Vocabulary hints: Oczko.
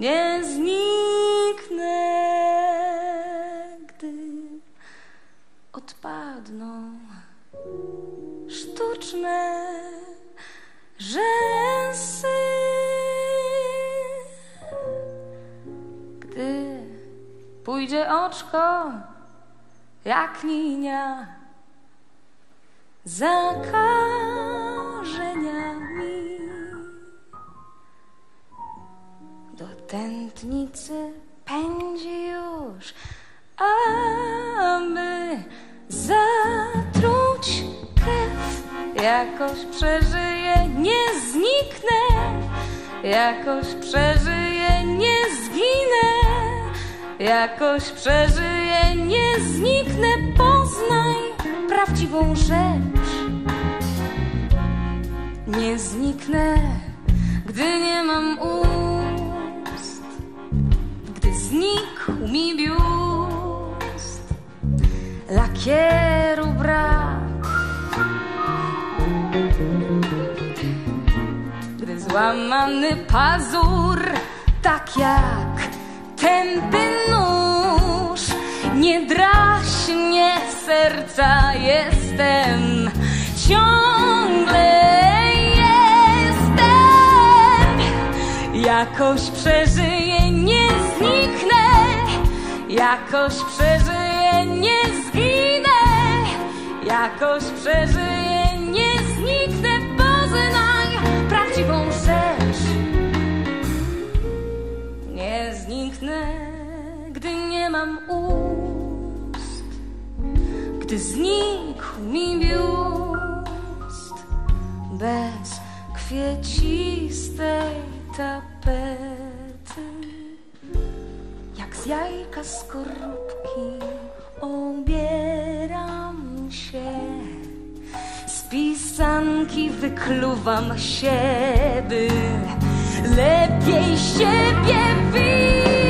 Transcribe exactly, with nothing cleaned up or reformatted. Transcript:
nie zniknę, gdy odpadną sztuczne rzęsy, gdy pójdzie oczko jak linia za korzeniami do tętnicy pędzi już, aby zatruć krew. Jakoś przeżyję, nie zniknę, jakoś przeżyję, nie zginę, jakoś przeżyję, nie zniknę. Poznaj prawdziwą rzecz. Nie zniknę, gdy nie mam ust, gdy znikł mi biust, lakieru brak, gdy złamany pazur, tak jak tępy nóż, nie draśnie serca, jestem ciągle, jestem. Jakoś przeżyję, nie zniknę, jakoś przeżyję, nie zginę, jakoś przeżyję, nie zniknę. Poznaj prawdziwą rzecz. Nie zniknę, gdy nie mam ust, gdy znikł mi biust, bez kwiecistej tapety, jak z jajka skorupki obieram się, z pisanki wykluwam się, by lepiej siebie widzieć.